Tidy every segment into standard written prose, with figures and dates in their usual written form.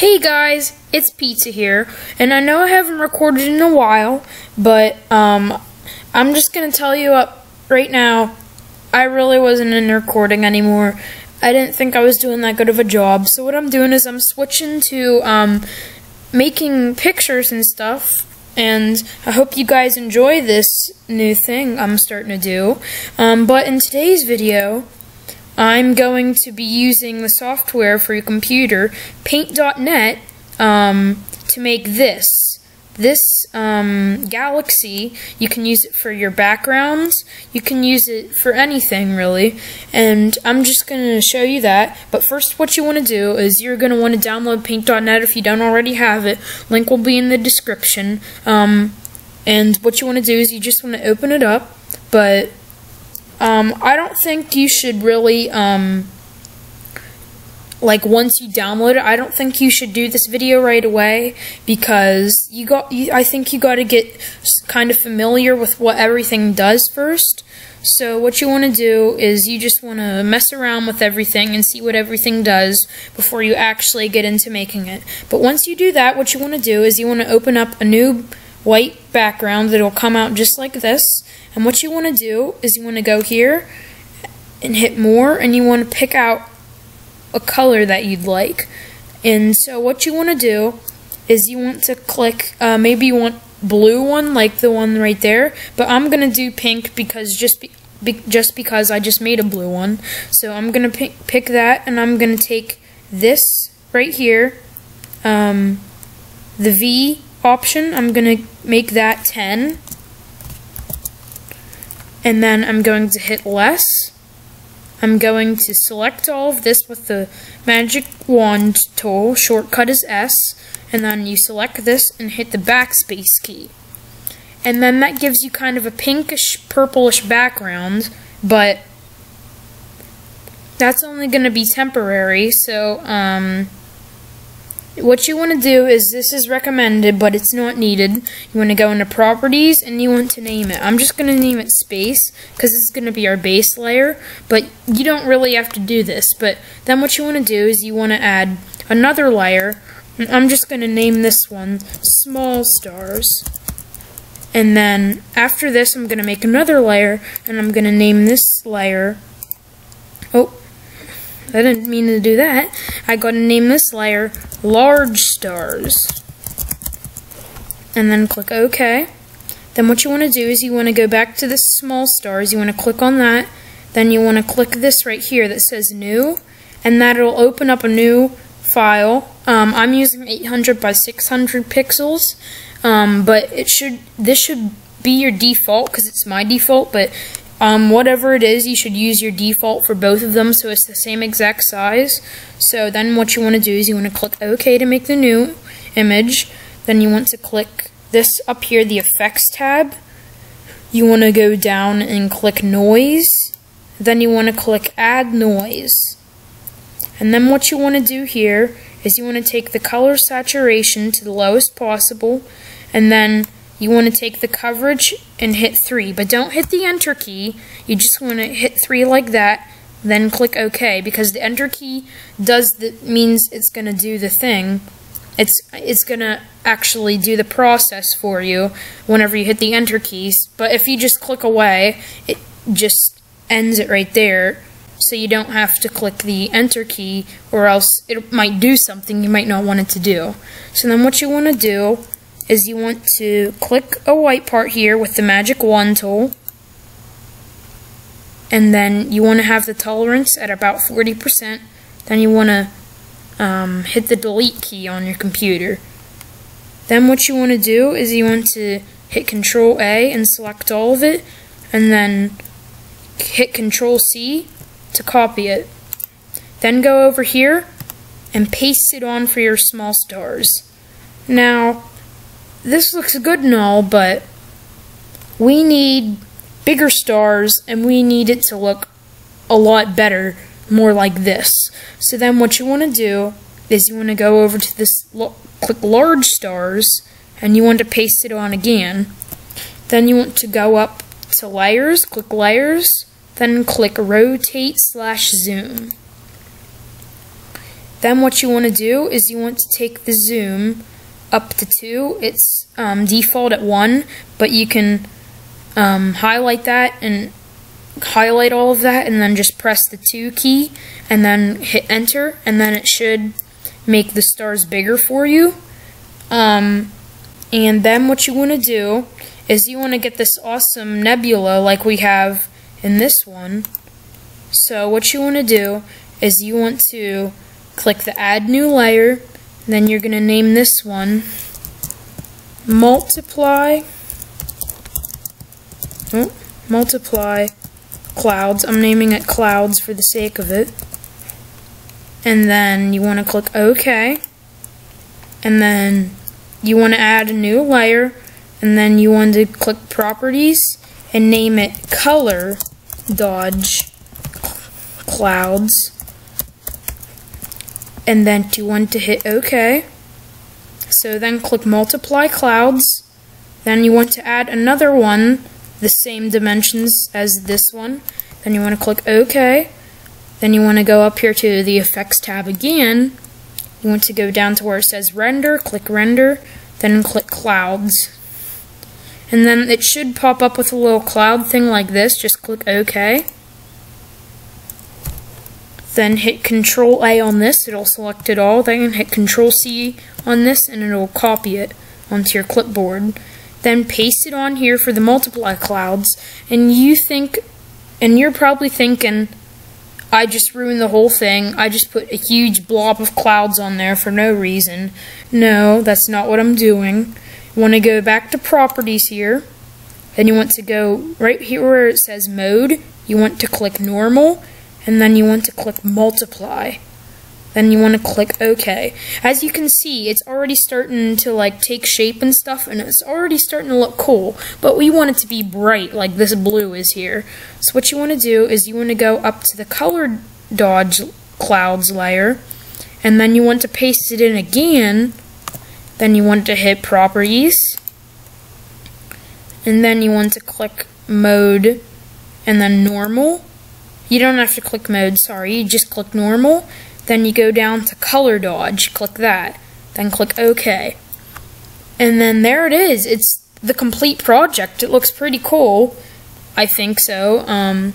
Hey guys, it's Pizza here, and I know I haven't recorded in a while, but I'm just gonna tell you up right now, I really wasn't in recording anymore. I didn't think I was doing that good of a job, so what I'm doing is I'm switching to making pictures and stuff, and I hope you guys enjoy this new thing I'm starting to do. But in today's video, I'm going to be using the software for your computer, Paint.NET, to make this galaxy. You can use it for your backgrounds. You can use it for anything, really. And I'm just going to show you that. But first, what you want to do is you're going to want to download Paint.NET if you don't already have it. Link will be in the description. And what you want to do is you just want to open it up, but I don't think you should really, like, once you download it, I don't think you should do this video right away, because I think you got to get kind of familiar with what everything does first. So what you want to do is you just want to mess around with everything and see what everything does before you actually get into making it. But once you do that, what you want to do is you want to open up a new white background that will come out just like this, and what you want to do is you want to go here and hit more, and you want to pick out a color that you'd like. And so what you want to do is you want to click, maybe you want blue one like the one right there, but I'm gonna do pink because just because I just made a blue one. So I'm gonna pick that, and I'm gonna take this right here, the V option, I'm going to make that 10, and then I'm going to hit less. I'm going to select all of this with the magic wand tool, shortcut is S, and then you select this and hit the backspace key. And then that gives you kind of a pinkish, purplish background, but that's only going to be temporary, so, what you want to do is, this is recommended, but it's not needed. You want to go into properties, and you want to name it. I'm just going to name it space, because it's going to be our base layer, but you don't really have to do this. But then what you want to do is you want to add another layer, and I'm just going to name this one small stars. And then after this, I'm going to make another layer, and I'm going to name this layer, oh, I didn't mean to do that. I gotta name this layer large stars. And then click OK. Then what you want to do is you want to go back to the small stars. You want to click on that. Then you want to click this right here that says new. And that'll open up a new file. I'm using 800 by 600 pixels. But this should be your default, because it's my default, but whatever it is, you should use your default for both of them, so it's the same exact size. So then what you want to do is you want to click OK to make the new image. Then you want to click this up here, the effects tab. You want to go down and click noise. Then you want to click add noise. And then what you want to do here is you want to take the color saturation to the lowest possible, and then you want to take the coverage and hit 3, but don't hit the enter key. You just want to hit 3 like that, then click OK, because the enter key means it's going to do the thing. It's going to actually do the process for you whenever you hit the enter keys, but if you just click away, it just ends it right there, so you don't have to click the enter key, or else it might do something you might not want it to do. So then what you want to do is you want to click a white part here with the magic wand tool, and then you want to have the tolerance at about 40%. Then you want to hit the delete key on your computer. Then what you want to do is you want to hit Control A and select all of it, and then hit Control C to copy it. Then go over here and paste it on for your small stars. Now, this looks good and all, but we need bigger stars, and we need it to look a lot better, more like this. So then what you want to do is you want to go over to this, click large stars, and you want to paste it on again. Then you want to go up to layers, click layers, then click rotate / zoom. Then what you want to do is you want to take the zoom up to 2. It's default at 1, but you can highlight that and highlight all of that, and then just press the 2 key and then hit enter, and then it should make the stars bigger for you. And then what you want to do is you want to get this awesome nebula like we have in this one. So what you want to do is you want to click the add new layer, and then you're going to name this one multiply clouds. I'm naming it clouds for the sake of it. And then you want to click OK, and then you want to add a new layer, and then you want to click properties and name it color dodge clouds, and then you want to hit OK. So then click multiply clouds, then you want to add another one the same dimensions as this one, then you want to click OK. Then you want to go up here to the effects tab again. You want to go down to where it says render, click render, then click clouds. And then it should pop up with a little cloud thing like this. Just click OK. Then hit Control A on this, it'll select it all. Then hit Control C on this and it'll copy it onto your clipboard. Then paste it on here for the multiply clouds. And you're probably thinking, I just ruined the whole thing. I just put a huge blob of clouds on there for no reason. No, that's not what I'm doing. You want to go back to properties here. Then you want to go right here where it says mode. You want to click normal, and then you want to click multiply. Then you want to click OK. As you can see, it's already starting to like take shape and stuff, and it's already starting to look cool, but we want it to be bright like this blue is here. So what you want to do is you want to go up to the color dodge clouds layer, and then you want to paste it in again. Then you want to hit properties, and then you want to click mode and then normal. You don't have to click mode, sorry, you just click normal. Then you go down to color dodge, click that, then click OK. And then there it is. It's the complete project. It looks pretty cool. I think so. And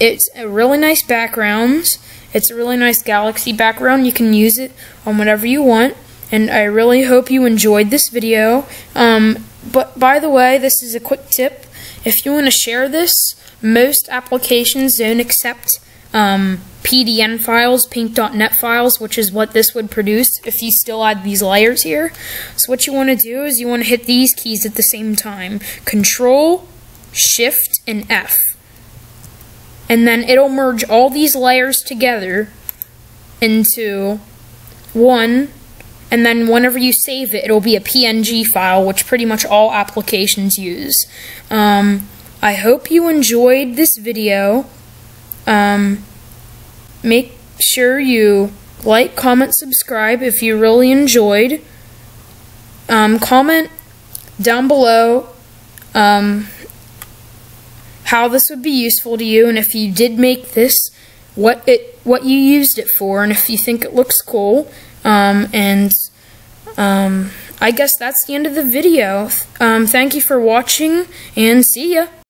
it's a really nice background. It's a really nice galaxy background. You can use it on whatever you want. And I really hope you enjoyed this video. But by the way, this is a quick tip. If you want to share this, most applications don't accept PDN files, Paint.NET files, which is what this would produce if you still add these layers here. So what you want to do is you want to hit these keys at the same time. Control, Shift, and F. And then it'll merge all these layers together into one, and then whenever you save it, it'll be a PNG file, which pretty much all applications use. I hope you enjoyed this video. Make sure you like, comment, subscribe if you really enjoyed. Comment down below how this would be useful to you, and if you did make this, what you used it for, and if you think it looks cool. I guess that's the end of the video. Thank you for watching, and see ya.